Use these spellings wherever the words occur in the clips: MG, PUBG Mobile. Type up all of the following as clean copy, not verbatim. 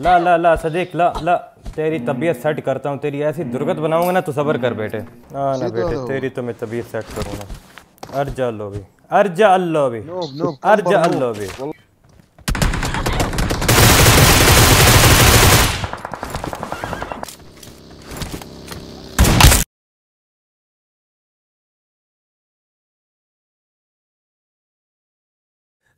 ला ला ला सदीक ला ला, तेरी तबीयत सेट करता हूँ, तेरी ऐसी दुर्गत बनाऊंगा ना तू सबर कर बेटे। हाँ ना बेटे, तेरी तो मैं तबीयत सेट करूँगा। अर्जा अल्लो भी, अर्जा अल्लो भी, अर्जा अल्लो भी।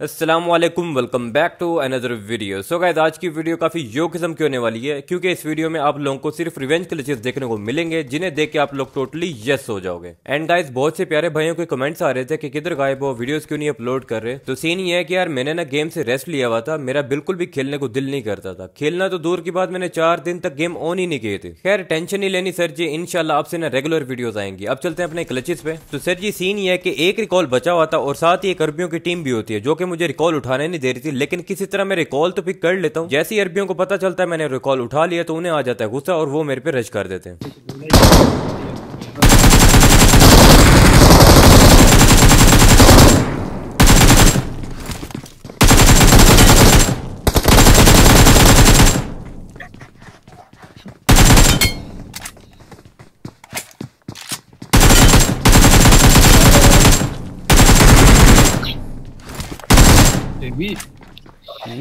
अस्सलामुअलैकुम, welcome back to another video. So guys, आज की वीडियो काफ़ी यो किस्म की होने वाली है, क्योंकि इस वीडियो में आप लोगों को सिर्फ रिवेंज क्लिचेस देखने को मिलेंगे, जिन्हें देख के आप लोग टोटली यस हो जाओगे। एंड गाइस, बहुत से प्यारे भाइयों के कमेंट्स आ रहे थे कि किधर गायब हो, वीडियोस क्यों नहीं अपलोड कर रहे। तो सीन ये है कि यार मैंने ना गेम से रेस्ट लिया हुआ था, मेरा बिल्कुल भी खेलने को दिल नहीं करता था। खेलना तो दूर की बात, मैंने 4 दिन तक गेम ऑन ही नहीं किए थे। खैर, टेंशन नहीं लेनी सर जी, इंशाल्लाह आपसे ना रेगुलर वीडियोज आएंगी। अब चलते हैं अपने क्लिचेस पे। तो सर जी, सीन ये है कि एक रिकॉल बचा हुआ था और साथ ही एक अरबियों की टीम भी होती है, जो मुझे रिकॉल उठाने नहीं दे रही थी, लेकिन किसी तरह मैं रिकॉल तो पिक कर लेता हूँ। जैसे ही अरबियों को पता चलता है मैंने रिकॉल उठा लिया, तो उन्हें आ जाता है गुस्सा और वो मेरे पे रश कर देते हैं।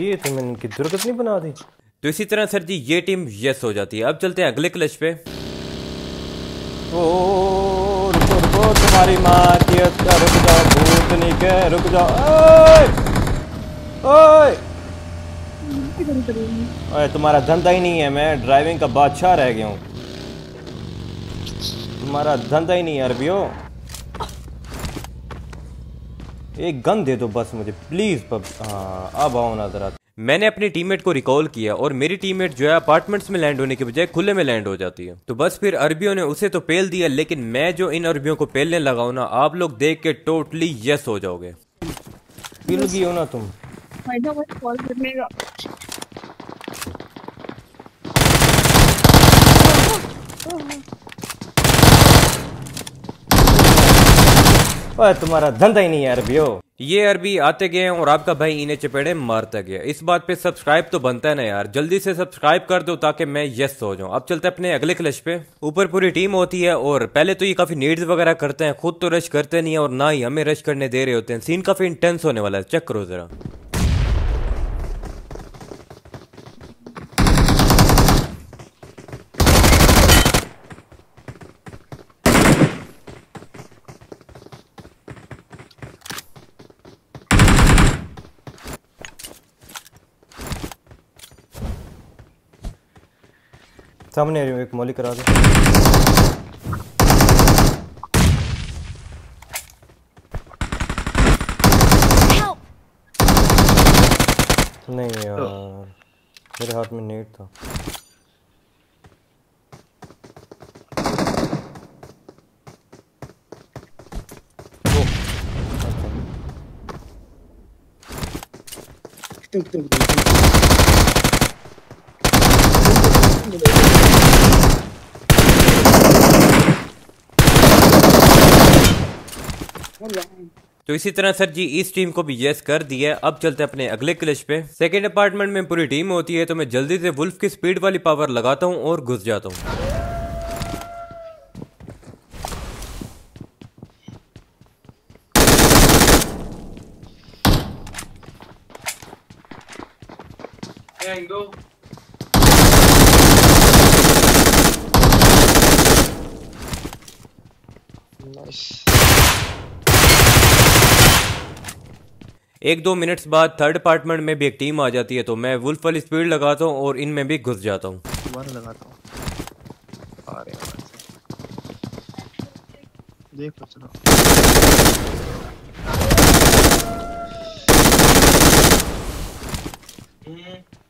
ये तो मैंने इनकी दुर्गत नहीं बना दी। तो इसी तरह सर जी ये टीम यस हो जाती है। अब चलते हैं अगले क्लच पे। ओ रुको रुको, तुम्हारी माँ की अच्छा, रुक जाओ भूत नहीं के, रुक जाओ। ओए ओए, तुम्हारा धंधा ही नहीं है, मैं ड्राइविंग का बादशाह रह गया हूँ, तुम्हारा धंधा ही नहीं है अरबियो। एक गन दे दो बस मुझे प्लीज। हाँ अब आओ ना जरा। मैंने अपनी टीममेट को रिकॉल किया और मेरी टीममेट जो है अपार्टमेंट्स में लैंड होने के बजाय खुले में लैंड हो जाती है। तो बस फिर अरबियों ने उसे तो पेल दिया, लेकिन मैं जो इन अरबियों को पेलने लगा हूं ना, आप लोग देख के टोटली यस हो जाओगे। पेल गई हो ना तुम। ओए तुम्हारा धंधा ही नहीं है अरबियो। ये अरबी आते गए और आपका भाई इन्हें चपेड़े मारता गया। इस बात पे सब्सक्राइब तो बनता है ना यार, जल्दी से सब्सक्राइब कर दो ताकि मैं यस हो जाऊं। अब चलते हैं अपने अगले क्लच पे। ऊपर पूरी टीम होती है और पहले तो ये काफी नीड्स वगैरह करते हैं, खुद तो रश करते नहीं है और ना ही हमें रश करने दे रहे होते हैं। सीन काफी इंटेंस होने वाला है, चेक करो जरा। सामने एक मौली करा दो। नहीं यार, मेरे हाथ में नेट था। तुक तुक तुक। तो इसी तरह सर जी इस टीम को भी यस कर दिया। अब चलते हैं अपने अगले क्लच पे। सेकंड अपार्टमेंट में पूरी टीम होती है, तो मैं जल्दी से वुल्फ की स्पीड वाली पावर लगाता हूँ और घुस जाता हूँ। एक दो मिनट्स बाद थर्ड अपार्टमेंट में भी एक टीम आ जाती है, तो मैं वुल्फ वाली स्पीड लगाता हूँ और इनमें भी घुस जाता हूँ।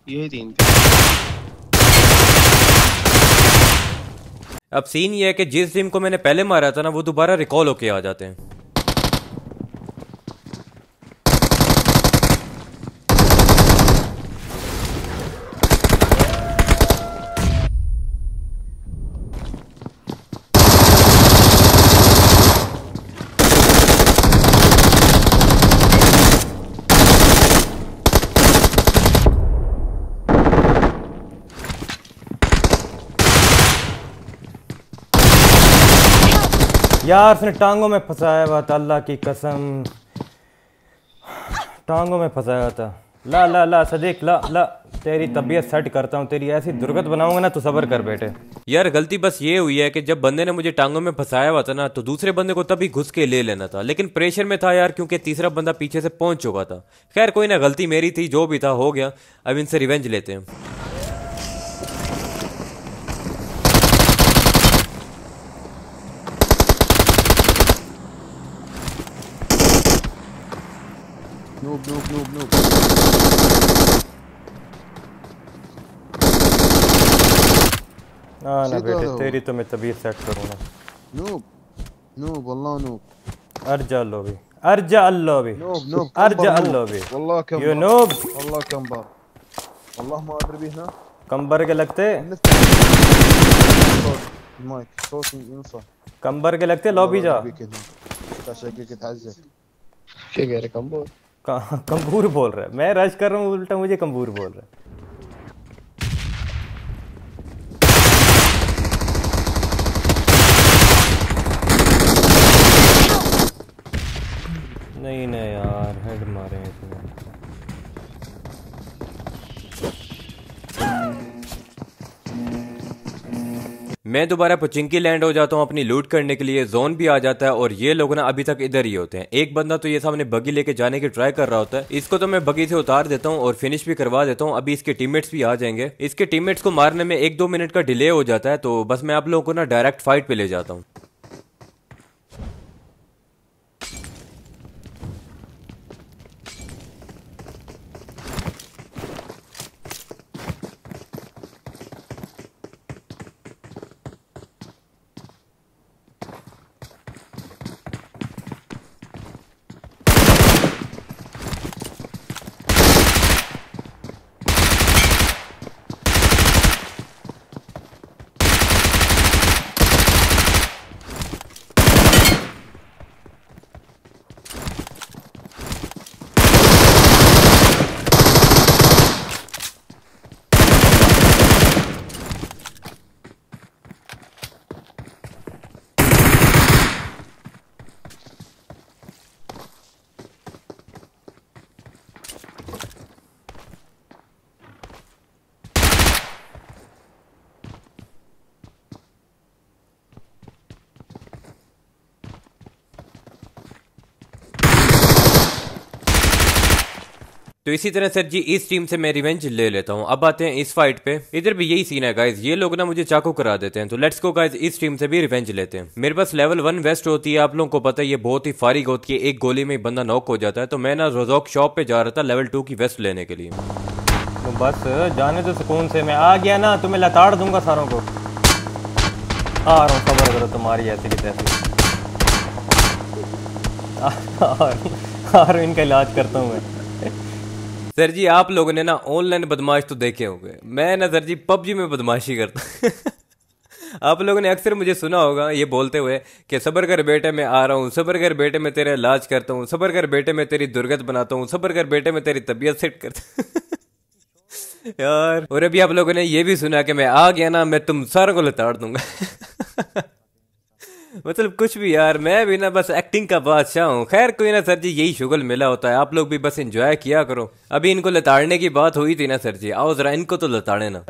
यही तीन। अब सीन ये है कि जिस टीम को मैंने पहले मारा था ना, वो दोबारा रिकॉल होके आ जाते हैं। यार उसने टांगों में फंसाया हुआ था, अल्लाह की कसम टांगों में फंसाया था। ला ला ला सदीक ला ला, तेरी तबीयत सेट करता हूँ, तेरी ऐसी दुर्गत बनाऊंगा ना तो सब्र कर बेटे। यार गलती बस ये हुई है कि जब बंदे ने मुझे टांगों में फंसाया हुआ था ना तो दूसरे बंदे को तभी घुस के ले लेना था, लेकिन प्रेशर में था यार क्योंकि तीसरा बंदा पीछे से पहुंच चुका था। खैर कोई ना, गलती मेरी थी, जो भी था हो गया, अब इनसे रिवेंज लेते हैं। Noob, noob, noob, noob. ना बेटे तेरी तो मैं तबीयत सेट करूंगा। नूब नूब वल्लाह नूब, अर्जा अल्लो भी, अर्जा अल्लो भी, अर्जा अल्लो भी, यू नूब वल्लाह कंबर, वल्लाह मार भी ना कंबर के लगते, माइक सोच इंसान कंबर के लगते। लॉबी जा तशक्की के ताजे क्या कह रहे कंबर, कंबूर बोल रहा है, मैं रश कर रहा हूं उल्टा मुझे कंबूर बोल रहा है। नहीं नहीं यार हेड मारे इसमें। मैं दोबारा पचिंकी लैंड हो जाता हूँ अपनी लूट करने के लिए, जोन भी आ जाता है और ये लोग ना अभी तक इधर ही होते हैं। एक बंदा तो ये सामने बगी लेके जाने की ट्राई कर रहा होता है, इसको तो मैं बगी से उतार देता हूँ और फिनिश भी करवा देता हूँ। अभी इसके टीममेट्स भी आ जाएंगे, इसके टीममेट्स को मारने में 1-2 मिनट का डिले हो जाता है, तो बस मैं आप लोगों को ना डायरेक्ट फाइट पे ले जाता हूँ। तो इसी तरह सर जी इस टीम से मैं रिवेंज ले लेता हूं। अब आते हैं इस फाइट पे, इधर भी यही सीन है गाइज, ये लोग ना मुझे चाकू करा देते हैं, तो लेट्स गो गाइज इस टीम से भी रिवेंज लेते हैं। मेरे पास लेवल 1 वेस्ट होती है, आप लोगों को पता है ये बहुत ही फारिग होती है, एक गोली में बंदा नॉक हो जाता है। तो मैं ना रोजोक शॉप पे जा रहा था लेवल 2 की वेस्ट लेने के लिए। तो बस जाने तो सुकून से, मैं आ गया ना तुम्हें लताड़ दूंगा सारों को, आ रहा हूँ खबर करो तुम्हारी ऐसी की तैसी, इनका इलाज करता हूँ मैं। सर जी आप लोगों ने ना ऑनलाइन बदमाश तो देखे होंगे, मैं ना सर जी पबजी में बदमाशी करता आप लोगों ने अक्सर मुझे सुना होगा ये बोलते हुए कि सब्र कर बेटे मैं आ रहा हूँ, सब्र कर बेटे मैं तेरा इलाज करता हूँ, सब्र कर बेटे मैं तेरी दुर्गत बनाता हूँ, सब्र कर बेटे मैं तेरी तबीयत सेट करता यार। और अभी आप लोगों ने ये भी सुना कि मैं आ गया ना मैं तुम सारों को लताड़ दूंगा मतलब कुछ भी यार, मैं भी ना बस एक्टिंग का बादशाह हूँ। खैर कोई ना सर जी, यही शुगल मिला होता है, आप लोग भी बस एंजॉय किया करो। अभी इनको लताड़ने की बात हुई थी ना सर जी, आओ जरा इनको तो लताड़े ना।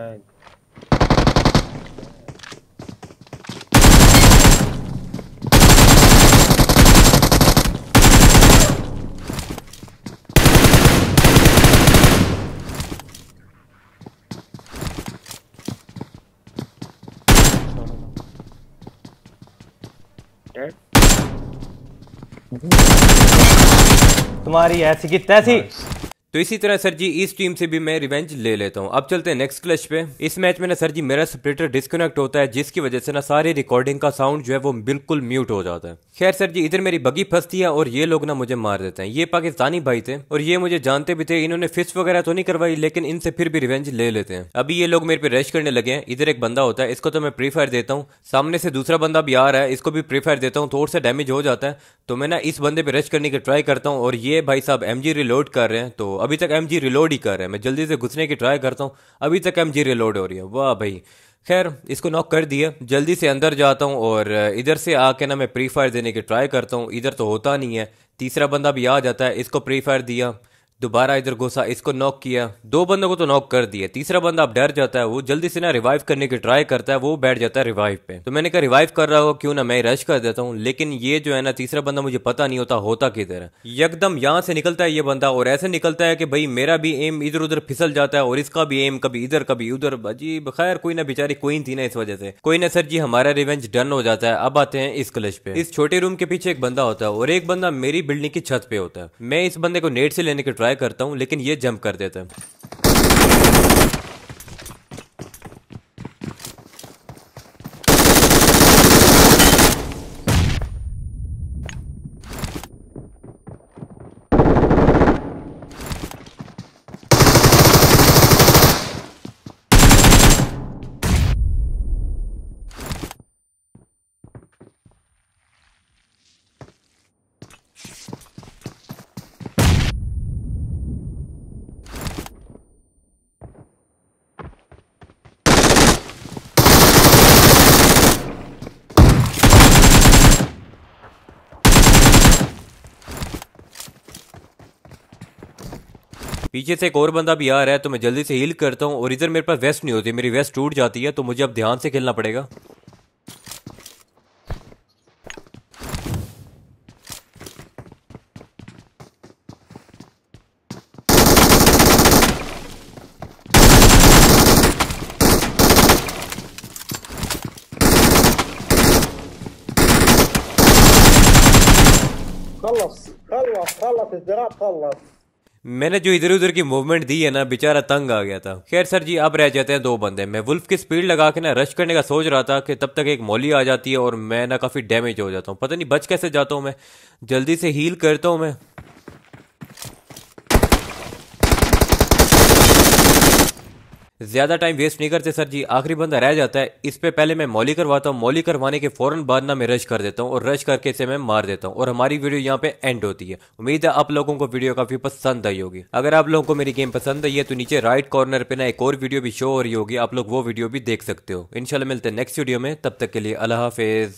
तुम्हारी ऐसी की तैसी। तो इसी तरह सर जी इस टीम से भी मैं रिवेंज ले लेता हूं। अब चलते हैं नेक्स्ट क्लच पे। इस मैच में ना सर जी मेरा स्प्लिटर डिस्कनेक्ट होता है, जिसकी वजह से ना सारी रिकॉर्डिंग का साउंड जो है वो बिल्कुल म्यूट हो जाता है। खैर सर जी इधर मेरी बगी फंसती है और ये लोग ना मुझे मार देते हैं। ये पाकिस्तानी भाई थे और ये मुझे जानते भी थे, इन्होंने फिस्ट वगैरह तो नहीं करवाई लेकिन इनसे फिर भी रिवेंज ले लेते हैं। अभी ये लोग मेरे पे रश करने लगे हैं, इधर एक बंदा होता है इसको तो मैं प्री फायर देता हूँ, सामने से दूसरा बंदा भी आ रहा है इसको भी प्री फायर देता हूँ, थोड़ा सा डैमेज हो जाता है। तो मैं ना इस बंदे पे रश करने की ट्राई करता हूँ और ये भाई साहब MG रिलोड कर रहे हैं, तो अभी तक एमजी रिलोड ही कर रहे हैं। मैं जल्दी से घुसने की ट्राई करता हूँ, अभी तक एमजी रिलोड हो रही है। वाह भाई, खैर इसको नॉक कर दिया। जल्दी से अंदर जाता हूँ और इधर से आके ना मैं प्री फायर देने की ट्राई करता हूँ। इधर तो होता नहीं है, तीसरा बंदा भी आ जाता है। इसको प्री फायर दिया, दोबारा इधर घुसा, इसको नॉक किया। दो बंदों को तो नॉक कर दिया, तीसरा बंदा अब डर जाता है। वो जल्दी से ना रिवाइव करने की ट्राई करता है, वो बैठ जाता है रिवाइव पे। तो मैंने कहा रिवाइव कर रहा हो, क्यों ना मैं रश कर देता हूँ। लेकिन ये जो है ना तीसरा बंदा, मुझे पता नहीं होता किधर है। एकदम यहाँ से निकलता है ये बंदा और ऐसे निकलता है कि भाई मेरा भी एम इधर उधर फिसल जाता है और इसका भी एम कभी इधर कभी उधर। अजीब, खैर कोई ना, बेचारी क्वीन थी ना, इस वजह से कोई ना। सर जी, हमारा रिवेंज डन हो जाता है। अब आते हैं इस क्लच पे। इस छोटे रूम के पीछे एक बंदा होता है और एक बंदा मेरी बिल्डिंग की छत पे होता है। मैं इस बंदे को नेट से लेने की ट्राई करता हूं, लेकिन ये जंप कर देता है। पीछे से एक और बंदा भी आ रहा है, तो मैं जल्दी से हील करता हूँ। और इधर मेरे पास वेस्ट नहीं होती, मेरी वेस्ट टूट जाती है, तो मुझे अब ध्यान से खेलना पड़ेगा। खल्लास जरा खल्लास। मैंने जो इधर उधर की मूवमेंट दी है ना, बेचारा तंग आ गया था। खैर सर जी, अब रह जाते हैं दो बंदे। मैं वुल्फ की स्पीड लगा के ना रश करने का सोच रहा था कि तब तक एक मौली आ जाती है और मैं ना काफ़ी डैमेज हो जाता हूँ। पता नहीं बच कैसे जाता हूँ मैं। जल्दी से हील करता हूँ मैं। ज़्यादा टाइम वेस्ट नहीं करते सर जी, आखिरी बंदा रह जाता है। इस पे पहले मैं मौली करवाता हूँ। मौली करवाने के फ़ौरन बाद ना मैं रश कर देता हूँ और रश करके इसे मैं मार देता हूँ। और हमारी वीडियो यहाँ पे एंड होती है। उम्मीद है आप लोगों को वीडियो काफ़ी पसंद आई होगी। अगर आप लोगों को मेरी गेम पसंद आई है तो नीचे राइट कॉर्नर पर ना एक और वीडियो भी शो हो रही होगी, आप लोग वो वीडियो भी देख सकते हो। इंशाल्लाह मिलते हैं नेक्स्ट वीडियो में, तब तक के लिए अल्लाह हाफिज़।